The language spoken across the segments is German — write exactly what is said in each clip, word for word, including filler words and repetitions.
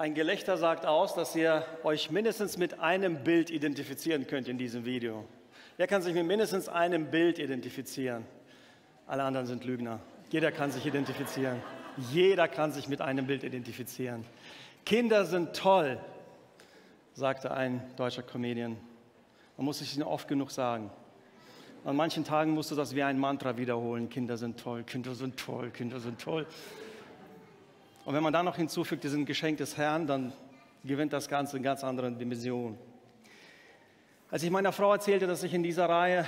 Ein Gelächter sagt aus, dass ihr euch mindestens mit einem Bild identifizieren könnt in diesem Video. Wer kann sich mit mindestens einem Bild identifizieren? Alle anderen sind Lügner. Jeder kann sich identifizieren. Jeder kann sich mit einem Bild identifizieren. Kinder sind toll, sagte ein deutscher Comedian. Man muss es ihnen oft genug sagen. An manchen Tagen musst du das wie ein Mantra wiederholen. Kinder sind toll, Kinder sind toll, Kinder sind toll. Und wenn man da noch hinzufügt, die sind ein Geschenk des Herrn, dann gewinnt das Ganze eine ganz andere Dimension. Als ich meiner Frau erzählte, dass ich in dieser Reihe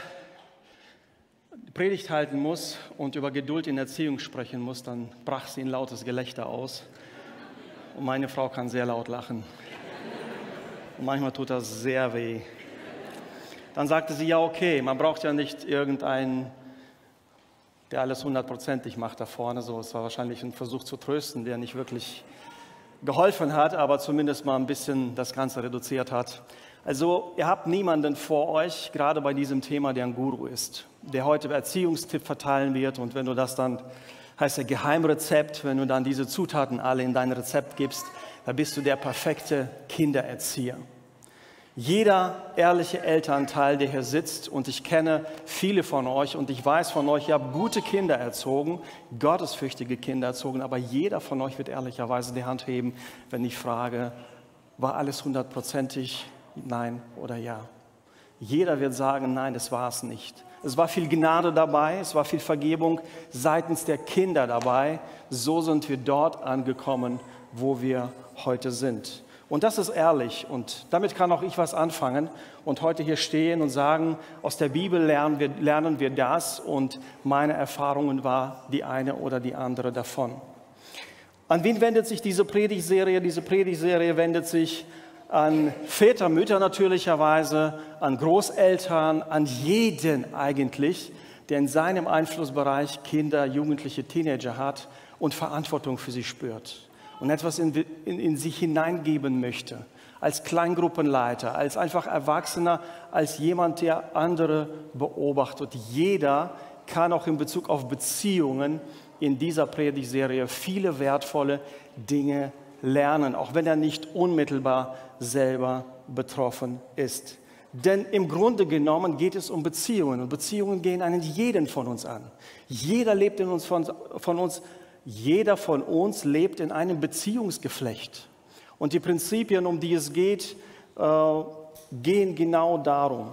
Predigt halten muss und über Geduld in Erziehung sprechen muss, dann brach sie in lautes Gelächter aus. Und meine Frau kann sehr laut lachen. Und manchmal tut das sehr weh. Dann sagte sie, ja okay, man braucht ja nicht irgendeinen, der alles hundertprozentig macht da vorne. So, es war wahrscheinlich ein Versuch zu trösten, der nicht wirklich geholfen hat, aber zumindest mal ein bisschen das Ganze reduziert hat. Also ihr habt niemanden vor euch, gerade bei diesem Thema, der ein Guru ist, der heute Erziehungstipp verteilen wird. Und wenn du das dann, heißt ja Geheimrezept, wenn du dann diese Zutaten alle in dein Rezept gibst, dann bist du der perfekte Kindererzieher. Jeder ehrliche Elternteil, der hier sitzt, und ich kenne viele von euch und ich weiß von euch, ihr habt gute Kinder erzogen, gottesfürchtige Kinder erzogen, aber jeder von euch wird ehrlicherweise die Hand heben, wenn ich frage, war alles hundertprozentig, nein oder ja? Jeder wird sagen, nein, das war es nicht. Es war viel Gnade dabei, es war viel Vergebung seitens der Kinder dabei. So sind wir dort angekommen, wo wir heute sind. Und das ist ehrlich und damit kann auch ich was anfangen und heute hier stehen und sagen, aus der Bibel lernen wir, lernen wir das und meine Erfahrungen war die eine oder die andere davon. An wen wendet sich diese Predigtserie? Diese Predigtserie wendet sich an Väter, Mütter natürlicherweise, an Großeltern, an jeden eigentlich, der in seinem Einflussbereich Kinder, Jugendliche, Teenager hat und Verantwortung für sie spürt. Und etwas in, in, in sich hineingeben möchte, als Kleingruppenleiter, als einfach Erwachsener, als jemand, der andere beobachtet. Jeder kann auch in Bezug auf Beziehungen in dieser Predigtserie viele wertvolle Dinge lernen, auch wenn er nicht unmittelbar selber betroffen ist. Denn im Grunde genommen geht es um Beziehungen und Beziehungen gehen einen jeden von uns an. Jeder lebt in uns von, von uns Jeder von uns lebt in einem Beziehungsgeflecht. Und die Prinzipien, um die es geht, äh, gehen genau darum.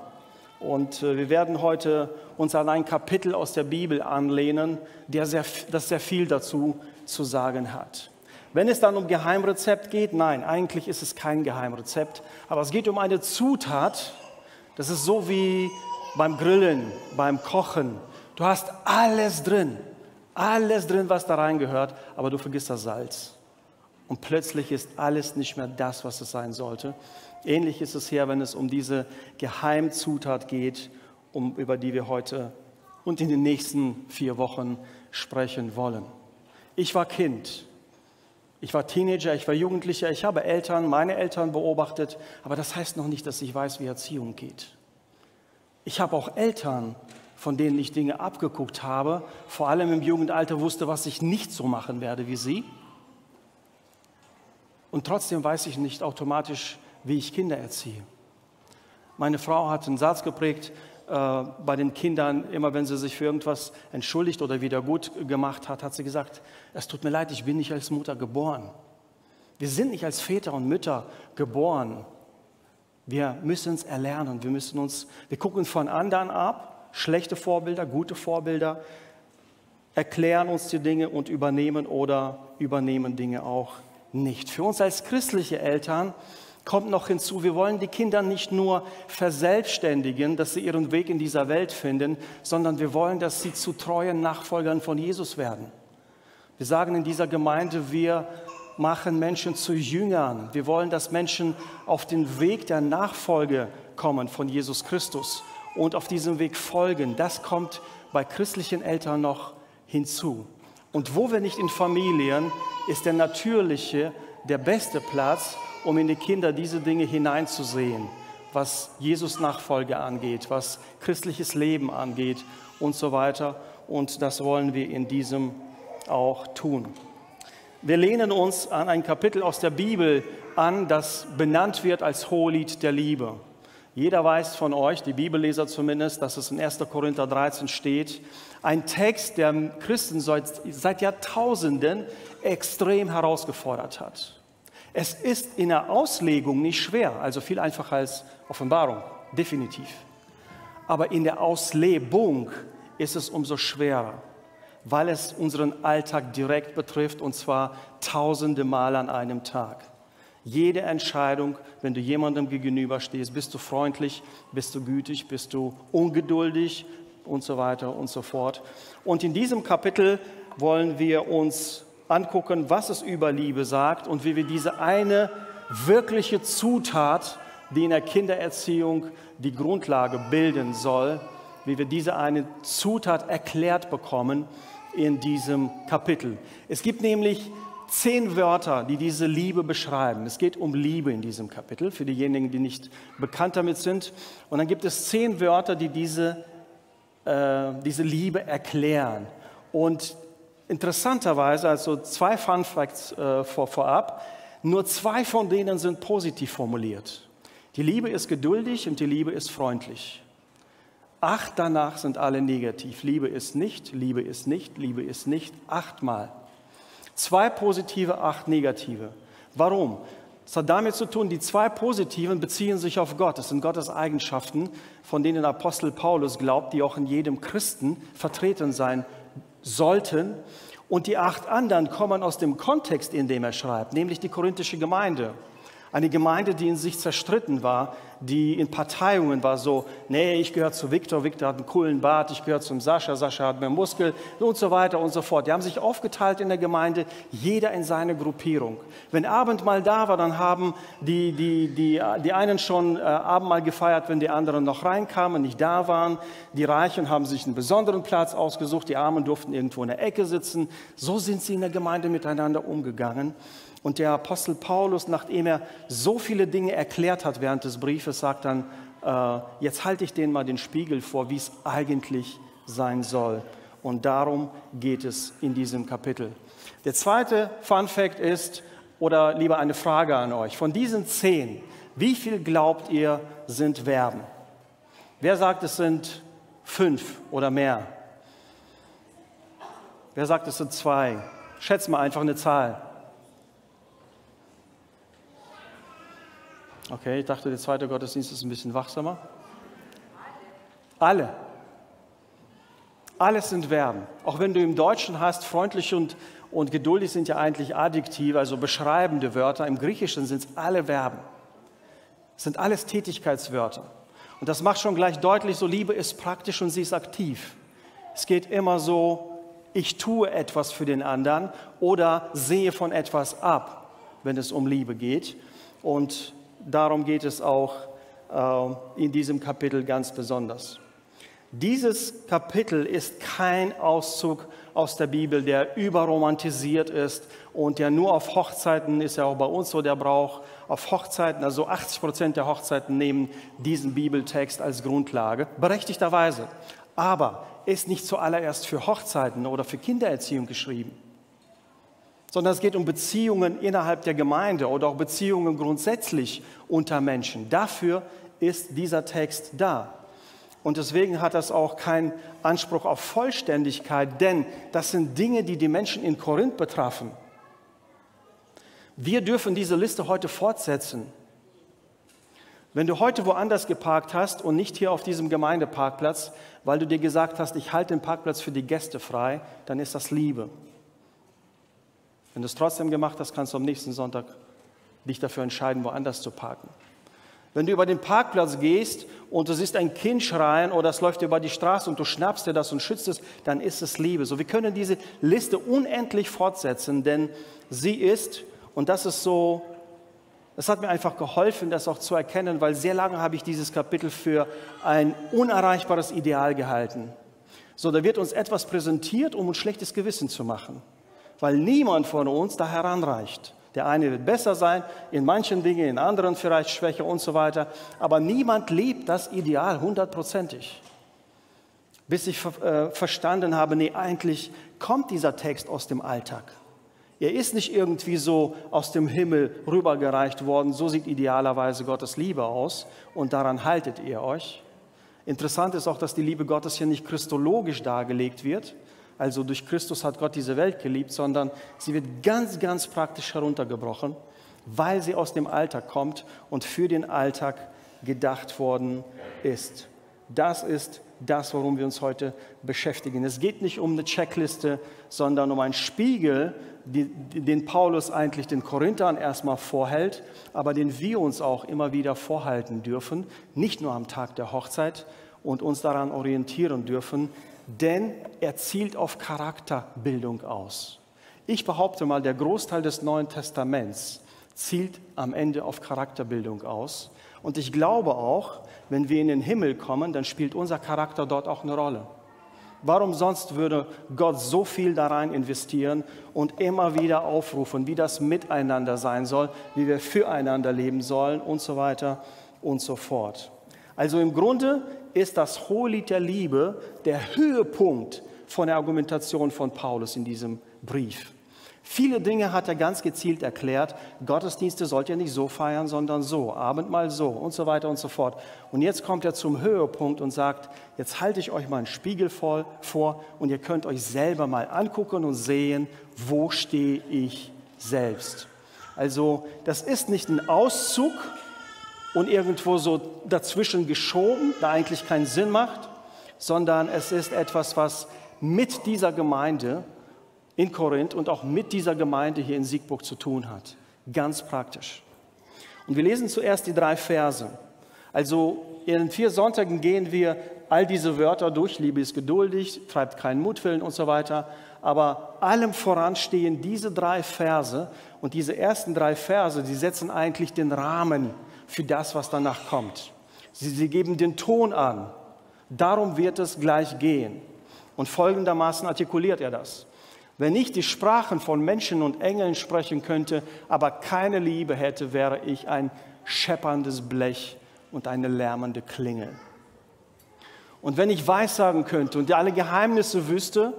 Und äh, wir werden heute uns an ein Kapitel aus der Bibel anlehnen, der sehr, das sehr viel dazu zu sagen hat. Wenn es dann um Geheimrezept geht, nein, eigentlich ist es kein Geheimrezept, aber es geht um eine Zutat, das ist so wie beim Grillen, beim Kochen. Du hast alles drin. Alles drin, was da reingehört, aber du vergisst das Salz. Und plötzlich ist alles nicht mehr das, was es sein sollte. Ähnlich ist es hier, wenn es um diese Geheimzutat geht, um, über die wir heute und in den nächsten vier Wochen sprechen wollen. Ich war Kind, ich war Teenager, ich war Jugendlicher, ich habe Eltern, meine Eltern beobachtet, aber das heißt noch nicht, dass ich weiß, wie Erziehung geht. Ich habe auch Eltern, von denen ich Dinge abgeguckt habe, vor allem im Jugendalter wusste, was ich nicht so machen werde wie sie. Und trotzdem weiß ich nicht automatisch, wie ich Kinder erziehe. Meine Frau hat einen Satz geprägt äh, bei den Kindern, immer wenn sie sich für irgendwas entschuldigt oder wieder gut gemacht hat, hat sie gesagt, es tut mir leid, ich bin nicht als Mutter geboren. Wir sind nicht als Väter und Mütter geboren. Wir müssen es erlernen. Wir, müssen uns, wir gucken von anderen ab, schlechte Vorbilder, gute Vorbilder, erklären uns die Dinge und übernehmen oder übernehmen Dinge auch nicht. Für uns als christliche Eltern kommt noch hinzu, wir wollen die Kinder nicht nur verselbstständigen, dass sie ihren Weg in dieser Welt finden, sondern wir wollen, dass sie zu treuen Nachfolgern von Jesus werden. Wir sagen in dieser Gemeinde, wir machen Menschen zu Jüngern. Wir wollen, dass Menschen auf den Weg der Nachfolge kommen von Jesus Christus. Und auf diesem Weg folgen, das kommt bei christlichen Eltern noch hinzu. Und wo wir nicht in Familien, ist der natürliche, der beste Platz, um in die Kinder diese Dinge hineinzusehen, was Jesus Nachfolge angeht, was christliches Leben angeht und so weiter. Und das wollen wir in diesem auch tun. Wir lehnen uns an ein Kapitel aus der Bibel an, das benannt wird als Hohelied der Liebe. Jeder weiß von euch, die Bibelleser zumindest, dass es in erster Korinther dreizehn steht. Ein Text, der Christen seit, seit Jahrtausenden extrem herausgefordert hat. Es ist in der Auslegung nicht schwer, also viel einfacher als Offenbarung, definitiv. Aber in der Auslebung ist es umso schwerer, weil es unseren Alltag direkt betrifft, und zwar tausende Mal an einem Tag. Jede Entscheidung, wenn du jemandem gegenüberstehst, bist du freundlich, bist du gütig, bist du ungeduldig und so weiter und so fort. Und in diesem Kapitel wollen wir uns angucken, was es über Liebe sagt und wie wir diese eine wirkliche Zutat, die in der Kindererziehung die Grundlage bilden soll, wie wir diese eine Zutat erklärt bekommen in diesem Kapitel. Es gibt nämlich zehn Wörter, die diese Liebe beschreiben. Es geht um Liebe in diesem Kapitel, für diejenigen, die nicht bekannt damit sind. Und dann gibt es zehn Wörter, die diese, äh, diese Liebe erklären. Und interessanterweise, also zwei Fun Facts äh, vor, vorab, nur zwei von denen sind positiv formuliert. Die Liebe ist geduldig und die Liebe ist freundlich. Acht danach sind alle negativ. Liebe ist nicht, Liebe ist nicht, Liebe ist nicht. Achtmal. Zwei positive, acht negative. Warum? Es hat damit zu tun, die zwei positiven beziehen sich auf Gott. Das sind Gottes Eigenschaften, von denen der Apostel Paulus glaubt, die auch in jedem Christen vertreten sein sollten. Und die acht anderen kommen aus dem Kontext, in dem er schreibt, nämlich die korinthische Gemeinde. Eine Gemeinde, die in sich zerstritten war, die in Parteiungen war, so, nee, ich gehöre zu Viktor, Viktor hat einen coolen Bart, ich gehöre zum Sascha, Sascha hat mehr Muskel und so weiter und so fort. Die haben sich aufgeteilt in der Gemeinde, jeder in seine Gruppierung. Wenn Abendmahl da war, dann haben die, die, die, die einen schon äh, Abendmahl gefeiert, wenn die anderen noch reinkamen, nicht da waren. Die Reichen haben sich einen besonderen Platz ausgesucht, die Armen durften irgendwo in der Ecke sitzen. So sind sie in der Gemeinde miteinander umgegangen. Und der Apostel Paulus, nachdem er so viele Dinge erklärt hat während des Briefes, sagt dann, äh, jetzt halte ich denen mal den Spiegel vor, wie es eigentlich sein soll. Und darum geht es in diesem Kapitel. Der zweite Fun Fact ist, oder lieber eine Frage an euch, von diesen zehn, wie viel glaubt ihr, sind Verben? Wer sagt, es sind fünf oder mehr? Wer sagt, es sind zwei? Schätzt mal einfach eine Zahl. Okay, ich dachte, der zweite Gottesdienst ist ein bisschen wachsamer. Alle. Alles sind Verben. Auch wenn du im Deutschen hast, freundlich und, und geduldig sind ja eigentlich Adjektive, also beschreibende Wörter. Im Griechischen sind es alle Verben. Es sind alles Tätigkeitswörter. Und das macht schon gleich deutlich, so Liebe ist praktisch und sie ist aktiv. Es geht immer so, ich tue etwas für den anderen oder sehe von etwas ab, wenn es um Liebe geht. Und darum geht es auch äh, in diesem Kapitel ganz besonders. Dieses Kapitel ist kein Auszug aus der Bibel, der überromantisiert ist und der nur auf Hochzeiten, ist ja auch bei uns so der Brauch, auf Hochzeiten, also achtzig Prozent der Hochzeiten nehmen diesen Bibeltext als Grundlage, berechtigterweise. Aber ist nicht zuallererst für Hochzeiten oder für Kindererziehung geschrieben, sondern es geht um Beziehungen innerhalb der Gemeinde oder auch Beziehungen grundsätzlich unter Menschen. Dafür ist dieser Text da. Und deswegen hat das auch keinen Anspruch auf Vollständigkeit, denn das sind Dinge, die die Menschen in Korinth betrafen. Wir dürfen diese Liste heute fortsetzen. Wenn du heute woanders geparkt hast und nicht hier auf diesem Gemeindeparkplatz, weil du dir gesagt hast, ich halte den Parkplatz für die Gäste frei, dann ist das Liebe. Wenn du es trotzdem gemacht hast, kannst du am nächsten Sonntag dich dafür entscheiden, woanders zu parken. Wenn du über den Parkplatz gehst und du siehst ein Kind schreien oder es läuft über die Straße und du schnappst dir das und schützt es, dann ist es Liebe. So, wir können diese Liste unendlich fortsetzen, denn sie ist, und das ist so, es hat mir einfach geholfen, das auch zu erkennen, weil sehr lange habe ich dieses Kapitel für ein unerreichbares Ideal gehalten. So, da wird uns etwas präsentiert, um uns schlechtes Gewissen zu machen, weil niemand von uns da heranreicht. Der eine wird besser sein, in manchen Dingen, in anderen vielleicht schwächer und so weiter. Aber niemand lebt das Ideal hundertprozentig. Bis ich äh, verstanden habe, nee, eigentlich kommt dieser Text aus dem Alltag. Er ist nicht irgendwie so aus dem Himmel rübergereicht worden, so sieht idealerweise Gottes Liebe aus und daran haltet ihr euch. Interessant ist auch, dass die Liebe Gottes hier nicht christologisch dargelegt wird, also durch Christus hat Gott diese Welt geliebt, sondern sie wird ganz, ganz praktisch heruntergebrochen, weil sie aus dem Alltag kommt und für den Alltag gedacht worden ist. Das ist das, worum wir uns heute beschäftigen. Es geht nicht um eine Checkliste, sondern um einen Spiegel, den Paulus eigentlich den Korinthern erstmal vorhält, aber den wir uns auch immer wieder vorhalten dürfen, nicht nur am Tag der Hochzeit, und uns daran orientieren dürfen, denn er zielt auf Charakterbildung aus. Ich behaupte mal, der Großteil des Neuen Testaments zielt am Ende auf Charakterbildung aus. Und ich glaube auch, wenn wir in den Himmel kommen, dann spielt unser Charakter dort auch eine Rolle. Warum sonst würde Gott so viel da rein investieren und immer wieder aufrufen, wie das miteinander sein soll, wie wir füreinander leben sollen und so weiter und so fort. Also im Grunde ist das Hohelied der Liebe der Höhepunkt von der Argumentation von Paulus in diesem Brief. Viele Dinge hat er ganz gezielt erklärt. Gottesdienste sollt ihr nicht so feiern, sondern so, Abendmahl so und so weiter und so fort. Und jetzt kommt er zum Höhepunkt und sagt, jetzt halte ich euch mal einen Spiegel voll, vor und ihr könnt euch selber mal angucken und sehen, wo stehe ich selbst. Also das ist nicht ein Auszug und irgendwo so dazwischen geschoben, da eigentlich keinen Sinn macht, sondern es ist etwas, was mit dieser Gemeinde in Korinth und auch mit dieser Gemeinde hier in Siegburg zu tun hat. Ganz praktisch. Und wir lesen zuerst die drei Verse. Also in vier Sonntagen gehen wir all diese Wörter durch. Liebe ist geduldig, treibt keinen Mutwillen und so weiter. Aber allem voran stehen diese drei Verse. Und diese ersten drei Verse, die setzen eigentlich den Rahmen für das, was danach kommt. Sie, sie geben den Ton an. Darum wird es gleich gehen. Und folgendermaßen artikuliert er das. Wenn ich die Sprachen von Menschen und Engeln sprechen könnte, aber keine Liebe hätte, wäre ich ein schepperndes Blech und eine lärmende Klingel. Und wenn ich Weissagen könnte und alle Geheimnisse wüsste,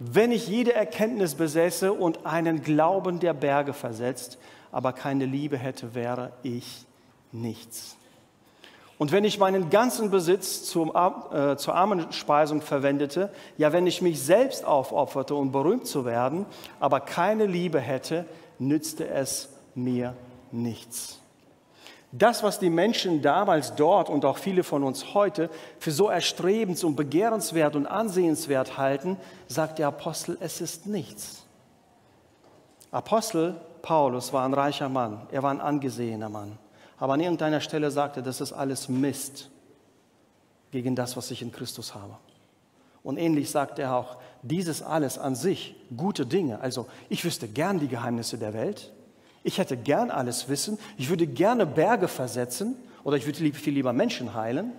wenn ich jede Erkenntnis besäße und einen Glauben der Berge versetzt, aber keine Liebe hätte, wäre ich nichts. Und wenn ich meinen ganzen Besitz zum, äh, zur Armenspeisung verwendete, ja, wenn ich mich selbst aufopferte, um berühmt zu werden, aber keine Liebe hätte, nützte es mir nichts. Das, was die Menschen damals dort und auch viele von uns heute für so erstrebens- und begehrenswert und ansehenswert halten, sagt der Apostel, es ist nichts. Apostel Paulus war ein reicher Mann, er war ein angesehener Mann. Aber an irgendeiner Stelle sagt er, das ist alles Mist gegen das, was ich in Christus habe. Und ähnlich sagt er auch, dieses alles an sich, gute Dinge. Also ich wüsste gern die Geheimnisse der Welt. Ich hätte gern alles Wissen. Ich würde gerne Berge versetzen oder ich würde viel lieber Menschen heilen.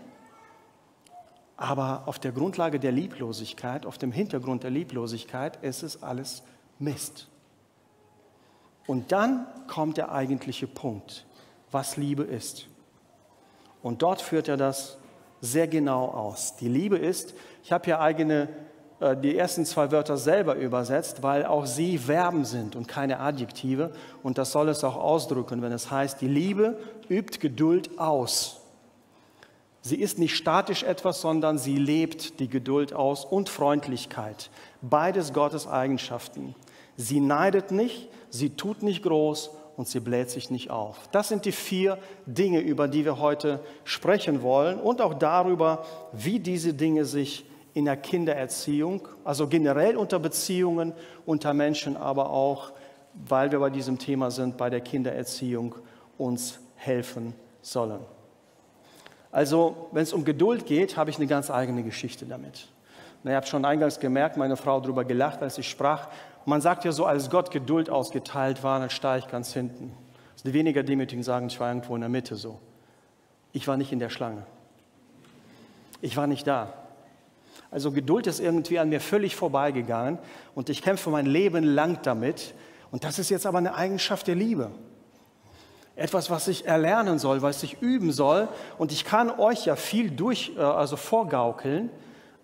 Aber auf der Grundlage der Lieblosigkeit, auf dem Hintergrund der Lieblosigkeit, es ist alles Mist. Und dann kommt der eigentliche Punkt, was Liebe ist. Und dort führt er das sehr genau aus. Die Liebe ist, ich habe hier eigene, äh, die ersten zwei Wörter selber übersetzt, weil auch sie Verben sind und keine Adjektive. Und das soll es auch ausdrücken, wenn es heißt, die Liebe übt Geduld aus. Sie ist nicht statisch etwas, sondern sie lebt die Geduld aus und Freundlichkeit. Beides Gottes Eigenschaften. Sie neidet nicht, sie tut nicht groß, und sie bläht sich nicht auf. Das sind die vier Dinge, über die wir heute sprechen wollen und auch darüber, wie diese Dinge sich in der Kindererziehung, also generell unter Beziehungen, unter Menschen, aber auch, weil wir bei diesem Thema sind, bei der Kindererziehung uns helfen sollen. Also, wenn es um Geduld geht, habe ich eine ganz eigene Geschichte damit. Na, ihr habt schon eingangs gemerkt, meine Frau hat darüber gelacht, als ich sprach. Man sagt ja so, als Gott Geduld ausgeteilt war, dann stehe ich ganz hinten. Also die weniger Demütigen sagen, ich war irgendwo in der Mitte so. Ich war nicht in der Schlange. Ich war nicht da. Also Geduld ist irgendwie an mir völlig vorbeigegangen und ich kämpfe mein Leben lang damit. Und das ist jetzt aber eine Eigenschaft der Liebe. Etwas, was ich erlernen soll, was ich üben soll. Und ich kann euch ja viel durch, also vorgaukeln,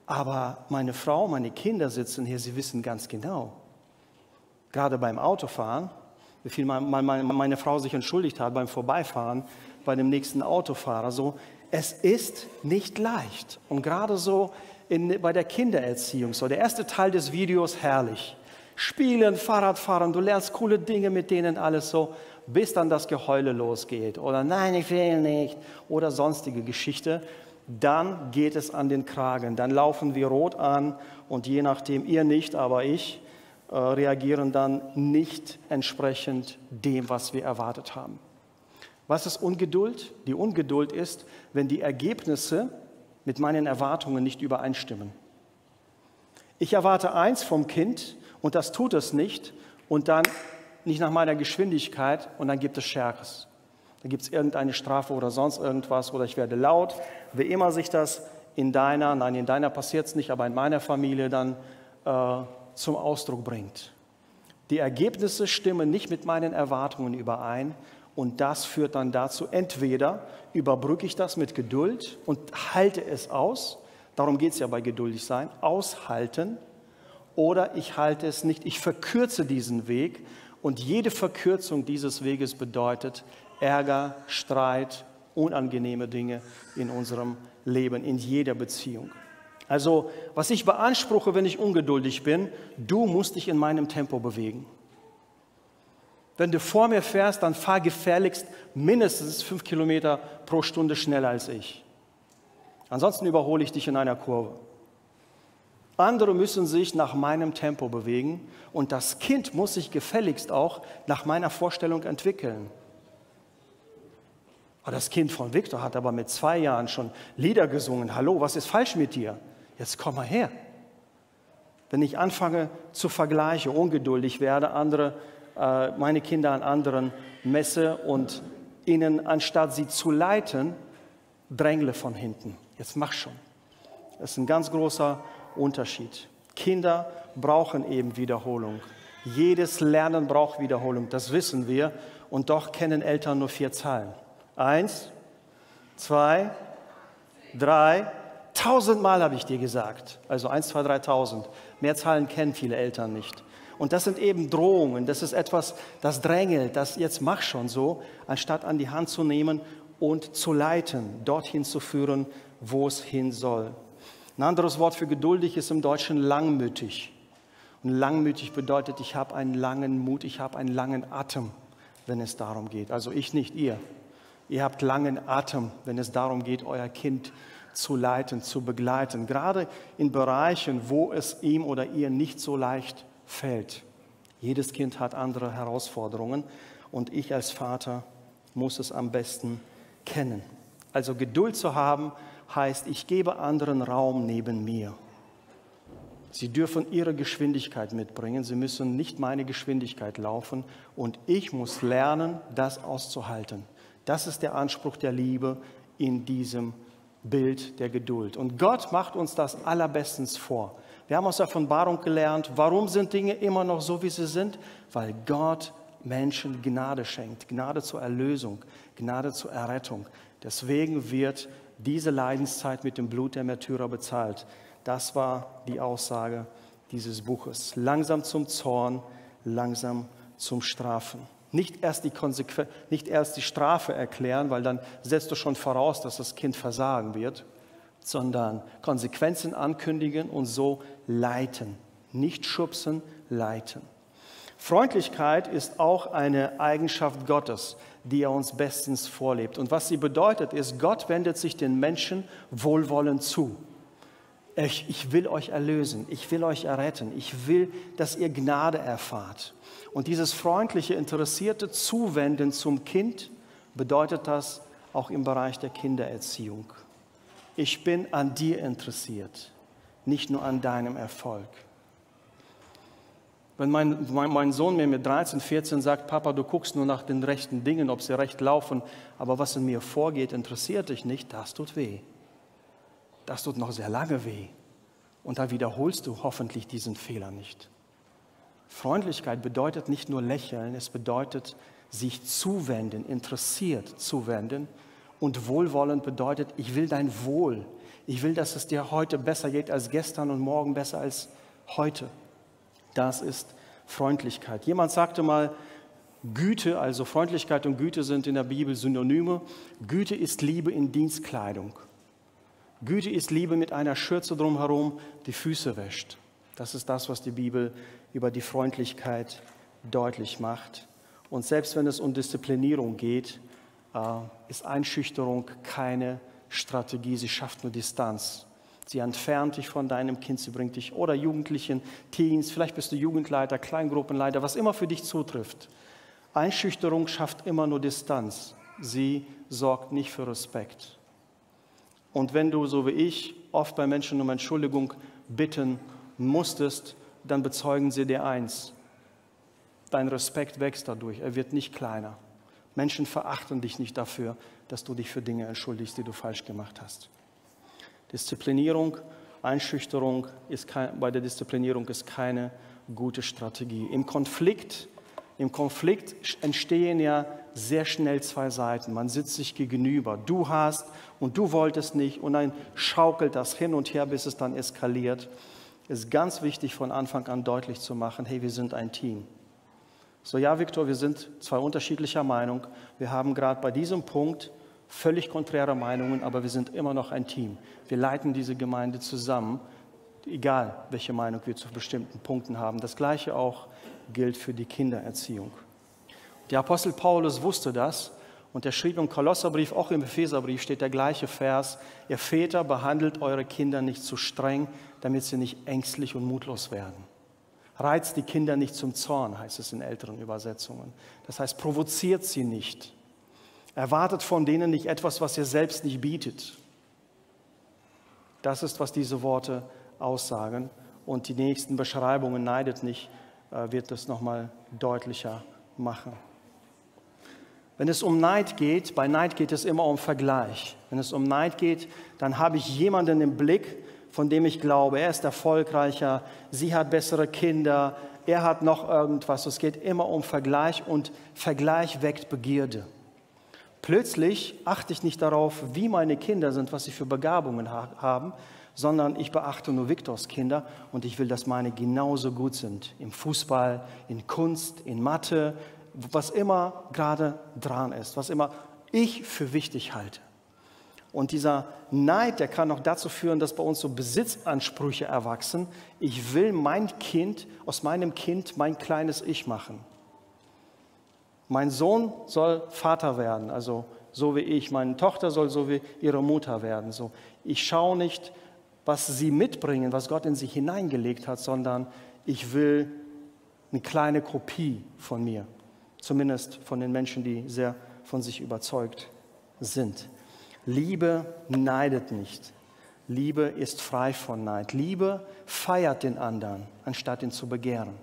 aber meine Frau, meine Kinder sitzen hier, sie wissen ganz genau, gerade beim Autofahren, wie viel meine Frau sich entschuldigt hat beim Vorbeifahren, bei dem nächsten Autofahrer. So, es ist nicht leicht. Und gerade so in, bei der Kindererziehung, so der erste Teil des Videos, herrlich. Spielen, Fahrradfahren, du lernst coole Dinge mit denen, alles so, bis dann das Geheule losgeht. Oder nein, ich will nicht. Oder sonstige Geschichte. Dann geht es an den Kragen. Dann laufen wir rot an und je nachdem, ihr nicht, aber ich, äh, reagieren dann nicht entsprechend dem, was wir erwartet haben. Was ist Ungeduld? Die Ungeduld ist, wenn die Ergebnisse mit meinen Erwartungen nicht übereinstimmen. Ich erwarte eins vom Kind und das tut es nicht und dann nicht nach meiner Geschwindigkeit und dann gibt es Schärfes. Dann gibt es irgendeine Strafe oder sonst irgendwas oder ich werde laut. Wie immer sich das in deiner, nein, in deiner passiert es nicht, aber in meiner Familie dann äh, zum Ausdruck bringt. Die Ergebnisse stimmen nicht mit meinen Erwartungen überein. Und das führt dann dazu, entweder überbrücke ich das mit Geduld und halte es aus, darum geht es ja bei geduldig sein, aushalten, oder ich halte es nicht, ich verkürze diesen Weg und jede Verkürzung dieses Weges bedeutet Ärger, Streit, unangenehme Dinge in unserem Leben, in jeder Beziehung. Also, was ich beanspruche, wenn ich ungeduldig bin, du musst dich in meinem Tempo bewegen. Wenn du vor mir fährst, dann fahr gefährlichst mindestens fünf Kilometer pro Stunde schneller als ich. Ansonsten überhole ich dich in einer Kurve. Andere müssen sich nach meinem Tempo bewegen und das Kind muss sich gefälligst auch nach meiner Vorstellung entwickeln. Aber das Kind von Viktor hat aber mit zwei Jahren schon Lieder gesungen. Hallo, was ist falsch mit dir? Jetzt komm mal her. Wenn ich anfange zu vergleichen, ungeduldig werde, andere meine Kinder an anderen messe und ihnen, anstatt sie zu leiten, drängle von hinten. Jetzt mach schon. Das ist ein ganz großer Unterschied. Kinder brauchen eben Wiederholung. Jedes Lernen braucht Wiederholung, das wissen wir. Und doch kennen Eltern nur vier Zahlen. Eins, zwei, drei, tausendmal habe ich dir gesagt. Also eins, zwei, drei, tausend. Mehr Zahlen kennen viele Eltern nicht. Und das sind eben Drohungen, das ist etwas, das drängelt, das jetzt mach schon so, anstatt an die Hand zu nehmen und zu leiten, dorthin zu führen, wo es hin soll. Ein anderes Wort für geduldig ist im Deutschen langmütig. Und langmütig bedeutet, ich habe einen langen Mut, ich habe einen langen Atem, wenn es darum geht. Also ich nicht, ihr. Ihr habt langen Atem, wenn es darum geht, euer Kind zu leiten, zu begleiten. Gerade in Bereichen, wo es ihm oder ihr nicht so leicht fällt. Jedes Kind hat andere Herausforderungen und ich als Vater muss es am besten kennen. Also Geduld zu haben heißt, ich gebe anderen Raum neben mir. Sie dürfen ihre Geschwindigkeit mitbringen, sie müssen nicht meine Geschwindigkeit laufen und ich muss lernen, das auszuhalten. Das ist der Anspruch der Liebe in diesem Bild der Geduld. Und Gott macht uns das allerbestens vor. Wir haben aus der Offenbarung gelernt, warum sind Dinge immer noch so, wie sie sind? Weil Gott Menschen Gnade schenkt, Gnade zur Erlösung, Gnade zur Errettung. Deswegen wird diese Leidenszeit mit dem Blut der Märtyrer bezahlt. Das war die Aussage dieses Buches. Langsam zum Zorn, langsam zum Strafen. Nicht erst die Konsequen- nicht erst die Strafe erklären, weil dann setzt du schon voraus, dass das Kind versagen wird, sondern Konsequenzen ankündigen und so leiten. Nicht schubsen, leiten. Freundlichkeit ist auch eine Eigenschaft Gottes, die er uns bestens vorlebt. Und was sie bedeutet ist, Gott wendet sich den Menschen wohlwollend zu. Ich, ich will euch erlösen, ich will euch erretten, ich will, dass ihr Gnade erfahrt. Und dieses freundliche, interessierte Zuwenden zum Kind bedeutet das auch im Bereich der Kindererziehung. Ich bin an dir interessiert, nicht nur an deinem Erfolg. Wenn mein, mein, mein Sohn mir mit dreizehn, vierzehn sagt, Papa, du guckst nur nach den rechten Dingen, ob sie recht laufen, aber was in mir vorgeht, interessiert dich nicht, das tut weh. Das tut noch sehr lange weh. Und da wiederholst du hoffentlich diesen Fehler nicht. Freundlichkeit bedeutet nicht nur lächeln, es bedeutet sich zuwenden, interessiert zuwenden. Und wohlwollend bedeutet, ich will dein Wohl. Ich will, dass es dir heute besser geht als gestern und morgen besser als heute. Das ist Freundlichkeit. Jemand sagte mal, Güte, also Freundlichkeit und Güte sind in der Bibel Synonyme. Güte ist Liebe in Dienstkleidung. Güte ist Liebe mit einer Schürze drumherum, die Füße wäscht. Das ist das, was die Bibel über die Freundlichkeit deutlich macht. Und selbst wenn es um Disziplinierung geht, ist Einschüchterung keine Strategie. Sie schafft nur Distanz. Sie entfernt dich von deinem Kind, sie bringt dich oder Jugendlichen, Teens, vielleicht bist du Jugendleiter, Kleingruppenleiter, was immer für dich zutrifft. Einschüchterung schafft immer nur Distanz. Sie sorgt nicht für Respekt. Und wenn du, so wie ich, oft bei Menschen um Entschuldigung bitten musstest, dann bezeugen sie dir eins. Dein Respekt wächst dadurch, er wird nicht kleiner. Menschen verachten dich nicht dafür, dass du dich für Dinge entschuldigst, die du falsch gemacht hast. Disziplinierung, Einschüchterung, ist kein, bei der Disziplinierung ist keine gute Strategie. Im Konflikt, im Konflikt entstehen ja sehr schnell zwei Seiten. Man sitzt sich gegenüber. Du hast und du wolltest nicht. Und dann schaukelt das hin und her, bis es dann eskaliert. Es ist ganz wichtig, von Anfang an deutlich zu machen, hey, wir sind ein Team. So, ja, Viktor, wir sind zwar unterschiedlicher Meinung. Wir haben gerade bei diesem Punkt völlig konträre Meinungen, aber wir sind immer noch ein Team. Wir leiten diese Gemeinde zusammen, egal welche Meinung wir zu bestimmten Punkten haben. Das Gleiche auch gilt für die Kindererziehung. Der Apostel Paulus wusste das und er schrieb im Kolosserbrief, auch im Epheserbrief steht der gleiche Vers, ihr Väter, behandelt eure Kinder nicht zu streng, damit sie nicht ängstlich und mutlos werden. Reizt die Kinder nicht zum Zorn, heißt es in älteren Übersetzungen. Das heißt, provoziert sie nicht. Erwartet von denen nicht etwas, was ihr selbst nicht bietet. Das ist, was diese Worte aussagen. Und die nächsten Beschreibungen, neidet nicht, wird das nochmal deutlicher machen. Wenn es um Neid geht, bei Neid geht es immer um Vergleich. Wenn es um Neid geht, dann habe ich jemanden im Blick, von dem ich glaube, er ist erfolgreicher, sie hat bessere Kinder, er hat noch irgendwas. Es geht immer um Vergleich und Vergleich weckt Begierde. Plötzlich achte ich nicht darauf, wie meine Kinder sind, was sie für Begabungen ha haben, sondern ich beachte nur Viktors Kinder und ich will, dass meine genauso gut sind. Im Fußball, in Kunst, in Mathe, was immer gerade dran ist, was immer ich für wichtig halte. Und dieser Neid, der kann auch dazu führen, dass bei uns so Besitzansprüche erwachsen. Ich will mein Kind, aus meinem Kind mein kleines Ich machen. Mein Sohn soll Vater werden, also so wie ich. Meine Tochter soll so wie ihre Mutter werden. So, ich schaue nicht, was sie mitbringen, was Gott in sie hineingelegt hat, sondern ich will eine kleine Kopie von mir. Zumindest von den Menschen, die sehr von sich überzeugt sind. Liebe neidet nicht. Liebe ist frei von Neid. Liebe feiert den anderen, anstatt ihn zu begehren.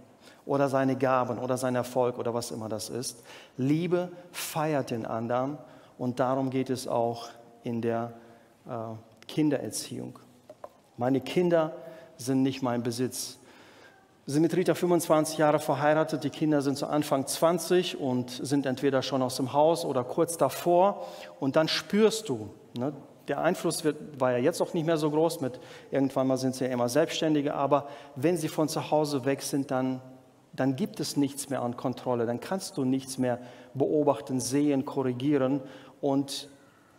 Oder seine Gaben oder sein Erfolg oder was immer das ist. Liebe feiert den anderen und darum geht es auch in der äh, Kindererziehung. Meine Kinder sind nicht mein Besitz. Wir sind mit Rita fünfundzwanzig Jahre verheiratet, die Kinder sind zu Anfang zwanzig und sind entweder schon aus dem Haus oder kurz davor und dann spürst du, ne? Der Einfluss wird, war ja jetzt auch nicht mehr so groß, mit irgendwann mal sind sie ja immer Selbstständige, aber wenn sie von zu Hause weg sind, dann dann gibt es nichts mehr an Kontrolle, dann kannst du nichts mehr beobachten, sehen, korrigieren. Und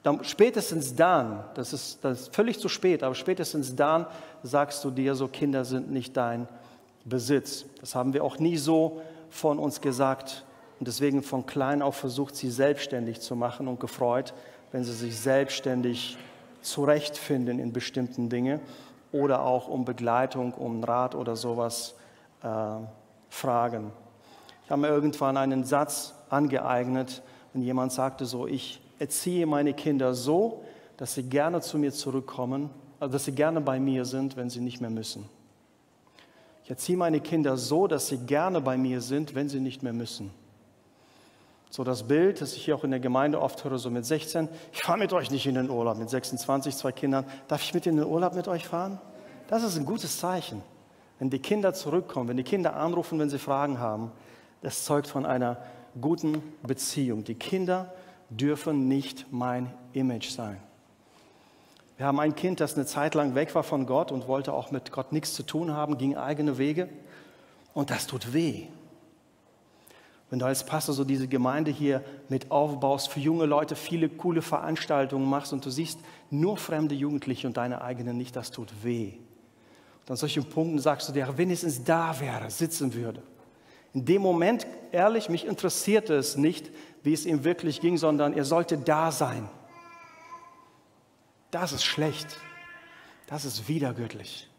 dann, spätestens dann, das ist, das ist völlig zu spät, aber spätestens dann sagst du dir so, Kinder sind nicht dein Besitz. Das haben wir auch nie so von uns gesagt und deswegen von klein auf versucht, sie selbstständig zu machen und gefreut, wenn sie sich selbstständig zurechtfinden in bestimmten Dingen oder auch um Begleitung, um Rat oder sowas äh, fragen. Ich habe mir irgendwann einen Satz angeeignet, wenn jemand sagte so, ich erziehe meine Kinder so, dass sie gerne zu mir zurückkommen, also dass sie gerne bei mir sind, wenn sie nicht mehr müssen. Ich erziehe meine Kinder so, dass sie gerne bei mir sind, wenn sie nicht mehr müssen. So das Bild, das ich hier auch in der Gemeinde oft höre, so mit sechzehn, ich fahre mit euch nicht in den Urlaub, mit sechsundzwanzig, zwei Kindern, darf ich mit in den Urlaub mit euch fahren? Das ist ein gutes Zeichen. Wenn die Kinder zurückkommen, wenn die Kinder anrufen, wenn sie Fragen haben, das zeugt von einer guten Beziehung. Die Kinder dürfen nicht mein Image sein. Wir haben ein Kind, das eine Zeit lang weg war von Gott und wollte auch mit Gott nichts zu tun haben, ging eigene Wege. Und das tut weh. Wenn du als Pastor so diese Gemeinde hier mit aufbaust, für junge Leute viele coole Veranstaltungen machst und du siehst nur fremde Jugendliche und deine eigenen nicht, das tut weh. Und an solchen Punkten sagst du dir, wenigstens da wäre, sitzen würde. In dem Moment, ehrlich, mich interessierte es nicht, wie es ihm wirklich ging, sondern er sollte da sein. Das ist schlecht. Das ist widergöttlich.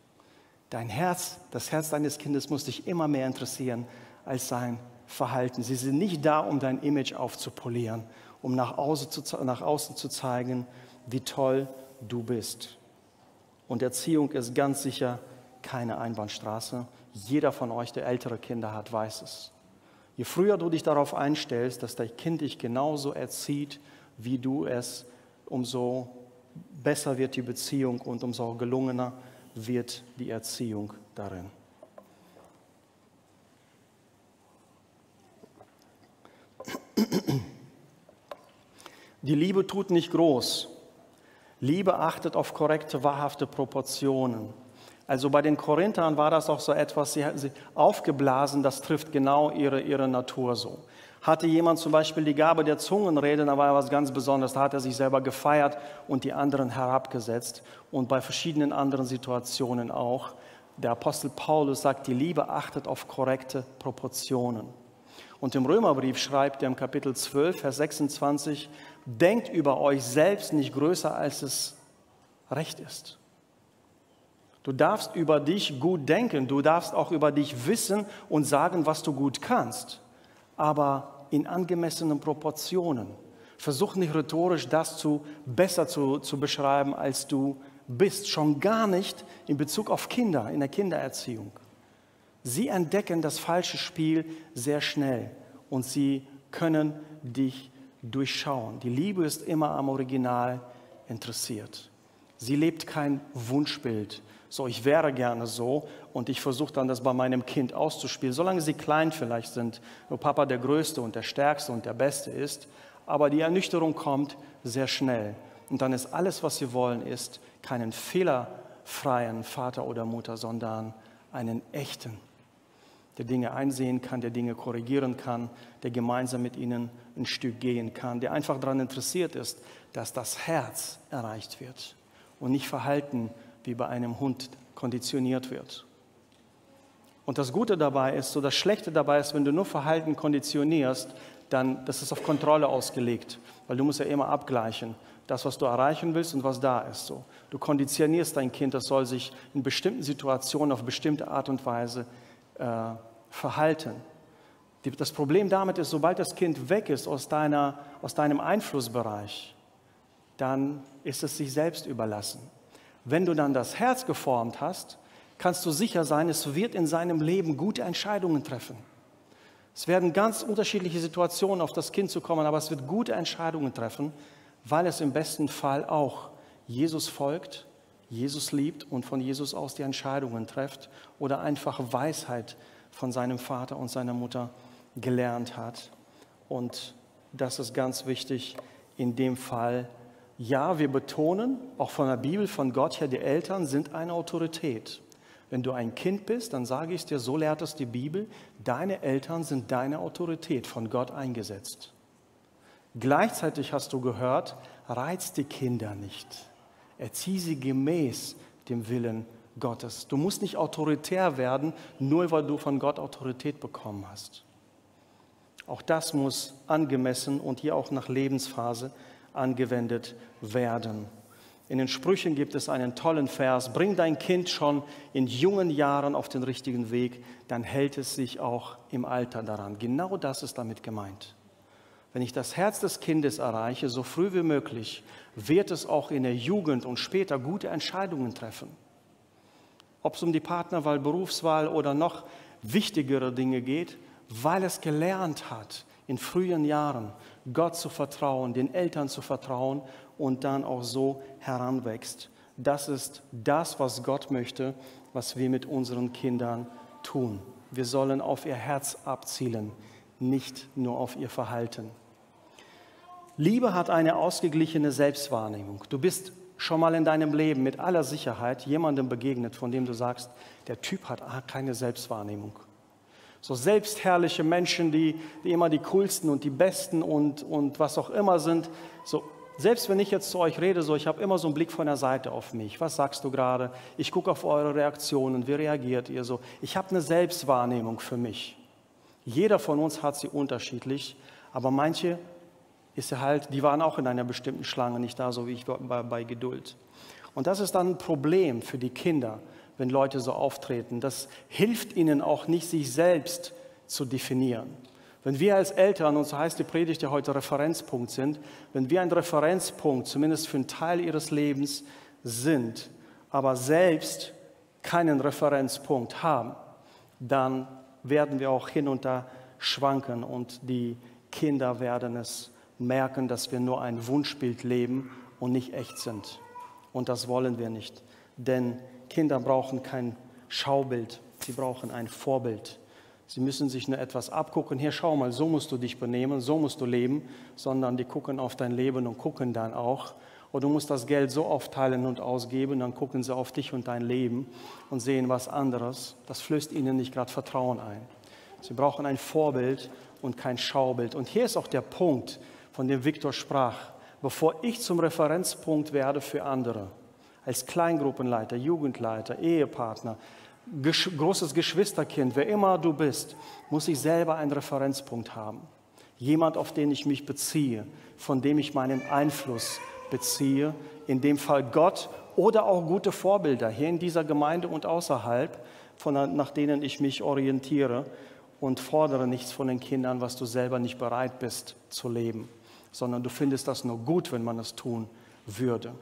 Dein Herz, das Herz deines Kindes muss dich immer mehr interessieren als sein Verhalten. Sie sind nicht da, um dein Image aufzupolieren, um nach außen zu, nach außen zu zeigen, wie toll du bist. Und Erziehung ist ganz sicher keine Einbahnstraße. Jeder von euch, der ältere Kinder hat, weiß es. Je früher du dich darauf einstellst, dass dein Kind dich genauso erzieht, wie du es, umso besser wird die Beziehung und umso gelungener wird die Erziehung darin. Die Liebe tut nicht groß. Liebe achtet auf korrekte, wahrhafte Proportionen. Also bei den Korinthern war das auch so etwas, sie hatten sich aufgeblasen, das trifft genau ihre, ihre Natur so. Hatte jemand zum Beispiel die Gabe der Zungenrede, da war was ganz Besonderes, da hat er sich selber gefeiert und die anderen herabgesetzt. Und bei verschiedenen anderen Situationen auch. Der Apostel Paulus sagt, die Liebe achtet auf korrekte Proportionen. Und im Römerbrief schreibt er im Kapitel zwölf, Vers sechsundzwanzig, denkt über euch selbst nicht größer, als es recht ist. Du darfst über dich gut denken, du darfst auch über dich wissen und sagen, was du gut kannst, aber in angemessenen Proportionen. Versuch nicht rhetorisch das zu, besser zu, zu beschreiben, als du bist, schon gar nicht in Bezug auf Kinder, in der Kindererziehung. Sie entdecken das falsche Spiel sehr schnell und sie können dich durchschauen. Die Liebe ist immer am Original interessiert. Sie lebt kein Wunschbild. So, ich wäre gerne so und ich versuche dann das bei meinem Kind auszuspielen, solange sie klein vielleicht sind, wo Papa der Größte und der Stärkste und der Beste ist. Aber die Ernüchterung kommt sehr schnell. Und dann ist alles, was sie wollen, ist keinen fehlerfreien Vater oder Mutter, sondern einen echten, der Dinge einsehen kann, der Dinge korrigieren kann, der gemeinsam mit ihnen ein Stück gehen kann, der einfach daran interessiert ist, dass das Herz erreicht wird und nicht Verhalten wie bei einem Hund konditioniert wird. Und das Gute dabei ist, so das Schlechte dabei ist, wenn du nur Verhalten konditionierst, dann das ist auf Kontrolle ausgelegt, weil du musst ja immer abgleichen, das, was du erreichen willst und was da ist. So. Du konditionierst dein Kind, das soll sich in bestimmten Situationen auf bestimmte Art und Weise äh, verhalten. Die, das Problem damit ist, sobald das Kind weg ist aus, deiner, aus deinem Einflussbereich, dann ist es sich selbst überlassen. Wenn du dann das Herz geformt hast, kannst du sicher sein, es wird in seinem Leben gute Entscheidungen treffen. Es werden ganz unterschiedliche Situationen auf das Kind zu kommen, aber es wird gute Entscheidungen treffen, weil es im besten Fall auch Jesus folgt, Jesus liebt und von Jesus aus die Entscheidungen trifft oder einfach Weisheit von seinem Vater und seiner Mutter gelernt hat. Und das ist ganz wichtig in dem Fall. Ja, wir betonen, auch von der Bibel, von Gott her, die Eltern sind eine Autorität. Wenn du ein Kind bist, dann sage ich dir, so lehrt es die Bibel, deine Eltern sind deine Autorität, von Gott eingesetzt. Gleichzeitig hast du gehört, reiz die Kinder nicht. Erzieh sie gemäß dem Willen Gottes. Du musst nicht autoritär werden, nur weil du von Gott Autorität bekommen hast. Auch das muss angemessen und hier auch nach Lebensphase angewendet werden. In den Sprüchen gibt es einen tollen Vers. Bring dein Kind schon in jungen Jahren auf den richtigen Weg, dann hält es sich auch im Alter daran. Genau das ist damit gemeint. Wenn ich das Herz des Kindes erreiche, so früh wie möglich, wird es auch in der Jugend und später gute Entscheidungen treffen. Ob es um die Partnerwahl, Berufswahl oder noch wichtigere Dinge geht, weil es gelernt hat, in frühen Jahren Gott zu vertrauen, den Eltern zu vertrauen und dann auch so heranwächst. Das ist das, was Gott möchte, was wir mit unseren Kindern tun. Wir sollen auf ihr Herz abzielen, nicht nur auf ihr Verhalten. Liebe hat eine ausgeglichene Selbstwahrnehmung. Du bist schon mal in deinem Leben mit aller Sicherheit jemandem begegnet, von dem du sagst, der Typ hat keine Selbstwahrnehmung. So selbstherrliche Menschen, die, die immer die coolsten und die besten und, und was auch immer sind. So, selbst wenn ich jetzt zu euch rede, so, ich habe immer so einen Blick von der Seite auf mich. Was sagst du gerade? Ich gucke auf eure Reaktionen, wie reagiert ihr so? Ich habe eine Selbstwahrnehmung für mich. Jeder von uns hat sie unterschiedlich, aber manche ist ja halt, die waren auch in einer bestimmten Schlange nicht da, so wie ich bei, bei Geduld. Und das ist dann ein Problem für die Kinder, wenn Leute so auftreten. Das hilft ihnen auch nicht, sich selbst zu definieren. Wenn wir als Eltern, und so heißt die Predigt ja heute, Referenzpunkt sind, wenn wir ein Referenzpunkt, zumindest für einen Teil ihres Lebens, sind, aber selbst keinen Referenzpunkt haben, dann werden wir auch hin und da schwanken und die Kinder werden es merken, dass wir nur ein Wunschbild leben und nicht echt sind. Und das wollen wir nicht, denn Kinder brauchen kein Schaubild, sie brauchen ein Vorbild. Sie müssen sich nur etwas abgucken, hier schau mal, so musst du dich benehmen, so musst du leben, sondern die gucken auf dein Leben und gucken dann auch. Und du musst das Geld so aufteilen und ausgeben, dann gucken sie auf dich und dein Leben und sehen was anderes. Das flößt ihnen nicht gerade Vertrauen ein. Sie brauchen ein Vorbild und kein Schaubild. Und hier ist auch der Punkt, von dem Viktor sprach, bevor ich zum Referenzpunkt werde für andere, als Kleingruppenleiter, Jugendleiter, Ehepartner, gesch- großes Geschwisterkind, wer immer du bist, muss ich selber einen Referenzpunkt haben. Jemand, auf den ich mich beziehe, von dem ich meinen Einfluss beziehe, in dem Fall Gott oder auch gute Vorbilder hier in dieser Gemeinde und außerhalb, von, nach denen ich mich orientiere und fordere nichts von den Kindern, was du selber nicht bereit bist zu leben, sondern du findest das nur gut, wenn man es tun würde.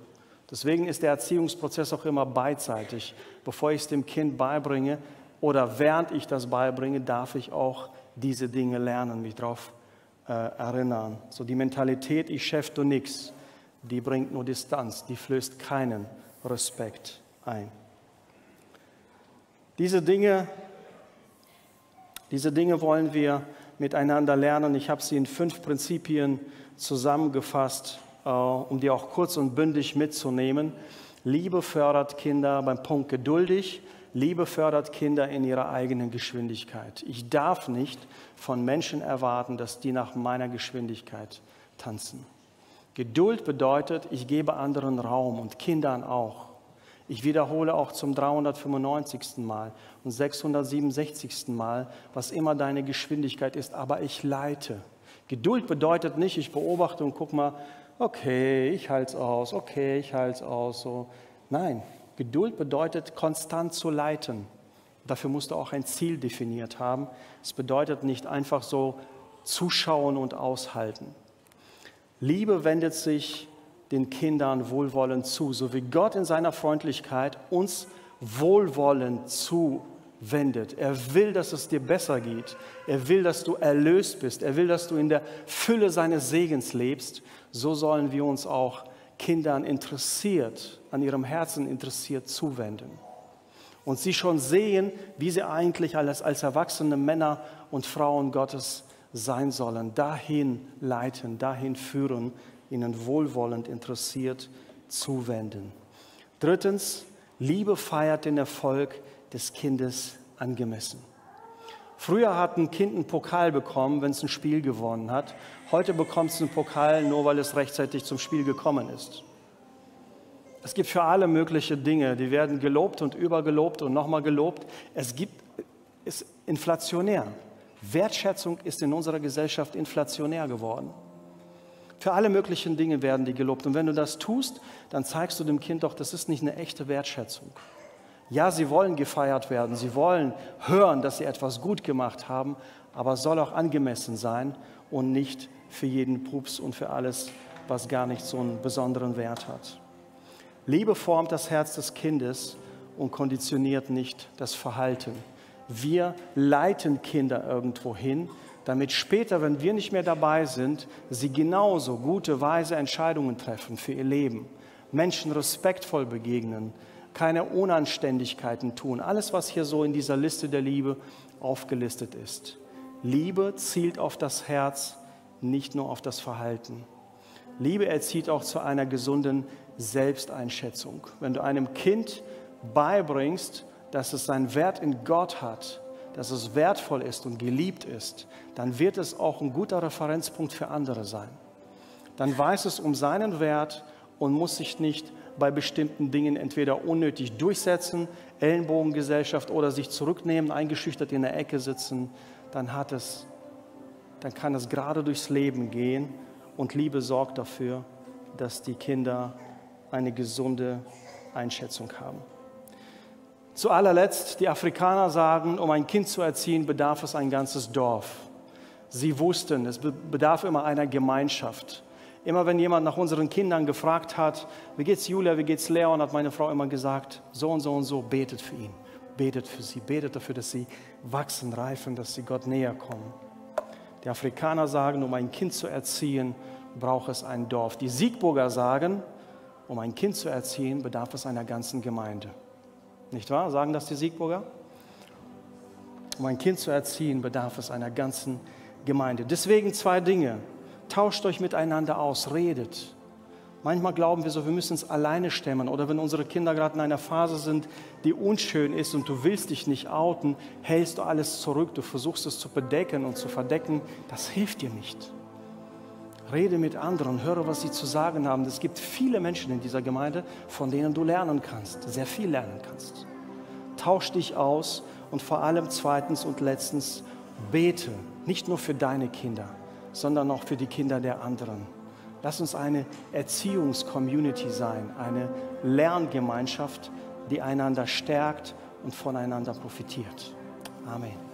Deswegen ist der Erziehungsprozess auch immer beidseitig. Bevor ich es dem Kind beibringe oder während ich das beibringe, darf ich auch diese Dinge lernen, mich darauf äh, erinnern. So die Mentalität, ich chef du nix, die bringt nur Distanz, die flößt keinen Respekt ein. Diese Dinge, diese Dinge wollen wir miteinander lernen. Ich habe sie in fünf Prinzipien zusammengefasst, um die auch kurz und bündig mitzunehmen. Liebe fördert Kinder beim Punkt geduldig. Liebe fördert Kinder in ihrer eigenen Geschwindigkeit. Ich darf nicht von Menschen erwarten, dass die nach meiner Geschwindigkeit tanzen. Geduld bedeutet, ich gebe anderen Raum und Kindern auch. Ich wiederhole auch zum dreihundertfünfundneunzigsten Mal und sechshundertsiebenundsechzigsten Mal, was immer deine Geschwindigkeit ist, aber ich leite. Geduld bedeutet nicht, ich beobachte und guck mal, okay, ich halte es aus, okay, ich halte es aus. So. Nein, Geduld bedeutet, konstant zu leiten. Dafür musst du auch ein Ziel definiert haben. Es bedeutet nicht einfach so zuschauen und aushalten. Liebe wendet sich den Kindern wohlwollend zu, so wie Gott in seiner Freundlichkeit uns wohlwollend zuwendet. Er will, dass es dir besser geht. Er will, dass du erlöst bist. Er will, dass du in der Fülle seines Segens lebst. So sollen wir uns auch Kindern interessiert, an ihrem Herzen interessiert zuwenden. Und sie schon sehen, wie sie eigentlich als, als erwachsene Männer und Frauen Gottes sein sollen. Dahin leiten, dahin führen, ihnen wohlwollend interessiert zuwenden. Drittens, Liebe feiert den Erfolg des Kindes angemessen. Früher hat ein Kind einen Pokal bekommen, wenn es ein Spiel gewonnen hat. Heute bekommt es einen Pokal, nur weil es rechtzeitig zum Spiel gekommen ist. Es gibt für alle mögliche Dinge, die werden gelobt und übergelobt und nochmal gelobt. Es gibt, ist inflationär. Wertschätzung ist in unserer Gesellschaft inflationär geworden. Für alle möglichen Dinge werden die gelobt. Und wenn du das tust, dann zeigst du dem Kind doch, das ist nicht eine echte Wertschätzung. Ja, sie wollen gefeiert werden, sie wollen hören, dass sie etwas gut gemacht haben, aber es soll auch angemessen sein und nicht für jeden Pups und für alles, was gar nicht so einen besonderen Wert hat. Liebe formt das Herz des Kindes und konditioniert nicht das Verhalten. Wir leiten Kinder irgendwo hin, damit später, wenn wir nicht mehr dabei sind, sie genauso gute, weise Entscheidungen treffen für ihr Leben, Menschen respektvoll begegnen, keine Unanständigkeiten tun. Alles, was hier so in dieser Liste der Liebe aufgelistet ist. Liebe zielt auf das Herz, nicht nur auf das Verhalten. Liebe erzieht auch zu einer gesunden Selbsteinschätzung. Wenn du einem Kind beibringst, dass es seinen Wert in Gott hat, dass es wertvoll ist und geliebt ist, dann wird es auch ein guter Referenzpunkt für andere sein. Dann weiß es um seinen Wert und muss sich nicht bei bestimmten Dingen entweder unnötig durchsetzen, Ellenbogengesellschaft, oder sich zurücknehmen, eingeschüchtert in der Ecke sitzen. Dann hat es, dann kann es gerade durchs Leben gehen, und Liebe sorgt dafür, dass die Kinder eine gesunde Einschätzung haben. Zu allerletzt, die Afrikaner sagen, um ein Kind zu erziehen, bedarf es ein ganzes Dorf. Sie wussten, es bedarf immer einer Gemeinschaft. Immer wenn jemand nach unseren Kindern gefragt hat, wie geht's Julia, wie geht's Leon, hat meine Frau immer gesagt, so und so und so, betet für ihn, betet für sie, betet dafür, dass sie wachsen, reifen, dass sie Gott näher kommen. Die Afrikaner sagen, um ein Kind zu erziehen, braucht es ein Dorf. Die Siegburger sagen, um ein Kind zu erziehen, bedarf es einer ganzen Gemeinde. Nicht wahr? Sagen das die Siegburger? Um ein Kind zu erziehen, bedarf es einer ganzen Gemeinde. Deswegen zwei Dinge. Tauscht euch miteinander aus, redet. Manchmal glauben wir so, wir müssen es alleine stemmen. Oder wenn unsere Kinder gerade in einer Phase sind, die unschön ist und du willst dich nicht outen, hältst du alles zurück, du versuchst es zu bedecken und zu verdecken. Das hilft dir nicht. Rede mit anderen, höre, was sie zu sagen haben. Es gibt viele Menschen in dieser Gemeinde, von denen du lernen kannst, sehr viel lernen kannst. Tausch dich aus und vor allem zweitens und letztens bete. Nicht nur für deine Kinder, sondern auch für die Kinder der anderen. Lass uns eine Erziehungscommunity sein, eine Lerngemeinschaft, die einander stärkt und voneinander profitiert. Amen.